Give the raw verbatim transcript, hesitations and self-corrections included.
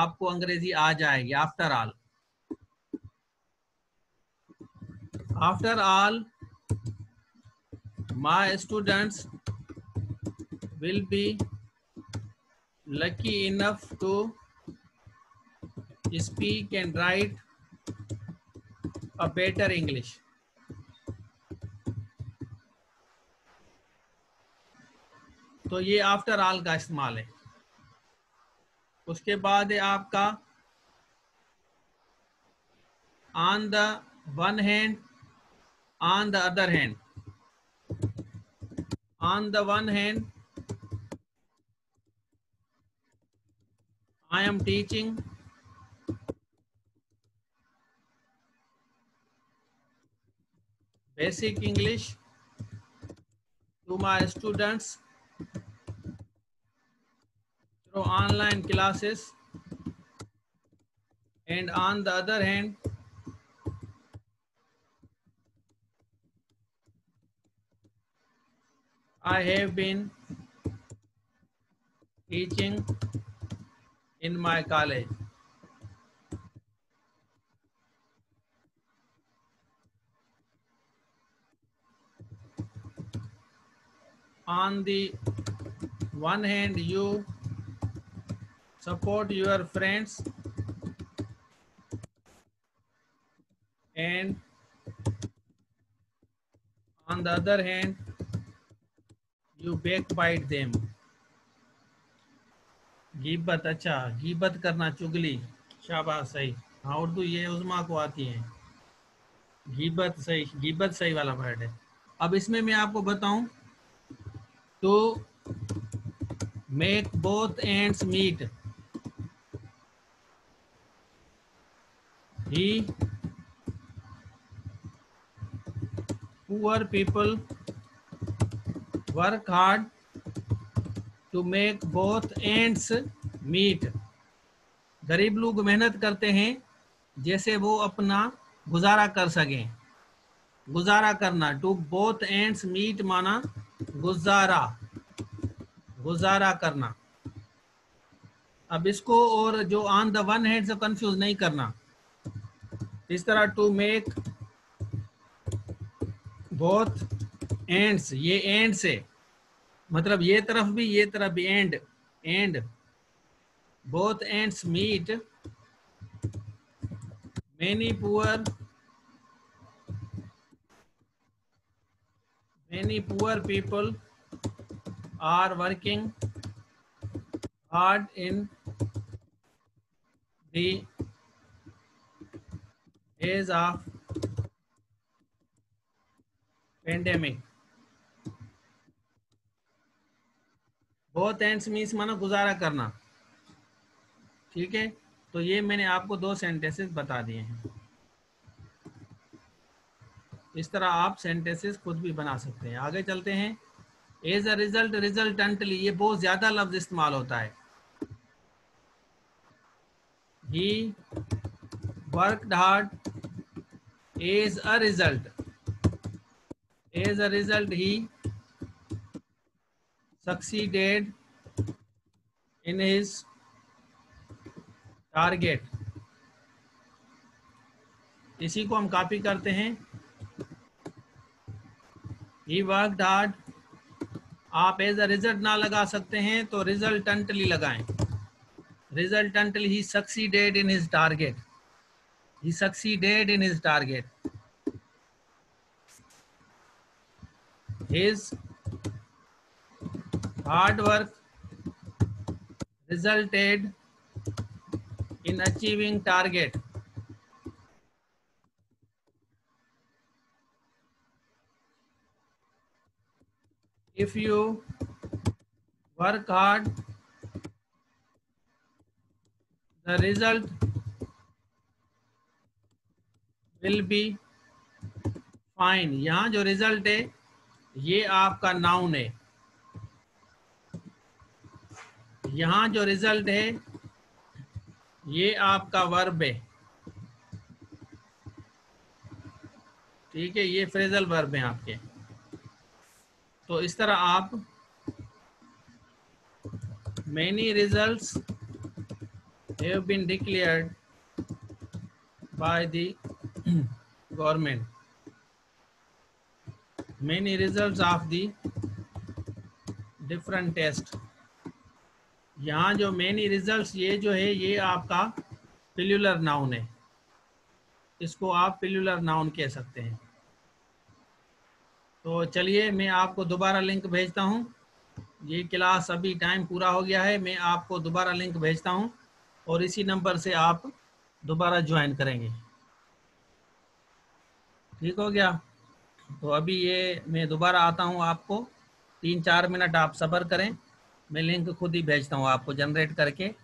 आपको अंग्रेजी आ जाएगी। After all, after all my students will be lucky enough to speak and write a better English. तो ये आफ्टर ऑल का इस्तेमाल है। उसके बाद है आपका on the one hand, on the other hand. On the one hand I am teaching, basic English to my students through online classes, and on the other hand, I have been teaching in my college. On the one hand, you support your friends and on the other hand, you backbite them. गिब्बत, अच्छा गिब्बत करना, चुगली, शाबाश सही। हाँ उर्दू ये उज़मा को आती है। गिब्बत सही, गिब्बत सही वाला वर्ड है। अब इसमें मैं आपको बताऊं तो make both ends meet, he poor people work hard to make both ends meet. गरीब लोग मेहनत करते हैं जैसे वो अपना गुजारा कर सकें। गुजारा करना, to both ends meet माना गुजारा, गुजारा करना। अब इसको और जो on the one hand से confuse नहीं करना। इस तरह to make both ends, ये end से मतलब ये तरफ भी ये तरफ भी, and and both ends meet, many poor many poor people are working hard in the days of pandemic. Both ends means माना गुजारा करना, ठीक है। तो ये मैंने आपको दो सेंटेंसेस बता दिए हैं। इस तरह आप सेंटेंसेस खुद भी बना सकते हैं। आगे चलते हैं। एज अ रिजल्ट, रिजल्टेंटली, ये बहुत ज्यादा लफ्ज इस्तेमाल होता है। He worked hard as a result, as a result he succeeded in his target. इसी को हम कॉपी करते हैं। He worked hard, आप एज अ रिजल्ट ना लगा सकते हैं तो रिजल्टेंटली लगाएं। Resultantly he succeeded in his target, he succeeded in his target. His hard work resulted in achieving target. If you work hard, the result will be fine. यहाँ जो result है ये आपका noun है। यहाँ जो रिजल्ट है ये आपका वर्ब है, ठीक है। ये फ्रेजल वर्ब है आपके। तो इस तरह आप many results have been declared by the government. Many results of the different test. यहाँ जो many results ये जो है ये आपका पिल्युलर नाउन है, इसको आप पिल्युलर नाउन कह सकते हैं। तो चलिए मैं आपको दोबारा लिंक भेजता हूँ, ये क्लास अभी टाइम पूरा हो गया है, मैं आपको दोबारा लिंक भेजता हूँ और इसी नंबर से आप दोबारा ज्वाइन करेंगे। ठीक हो गया? तो अभी ये मैं दोबारा आता हूँ, आपको तीन चार मिनट आप सब्र करें, मैं लिंक खुद ही भेजता हूँ आपको जनरेट करके।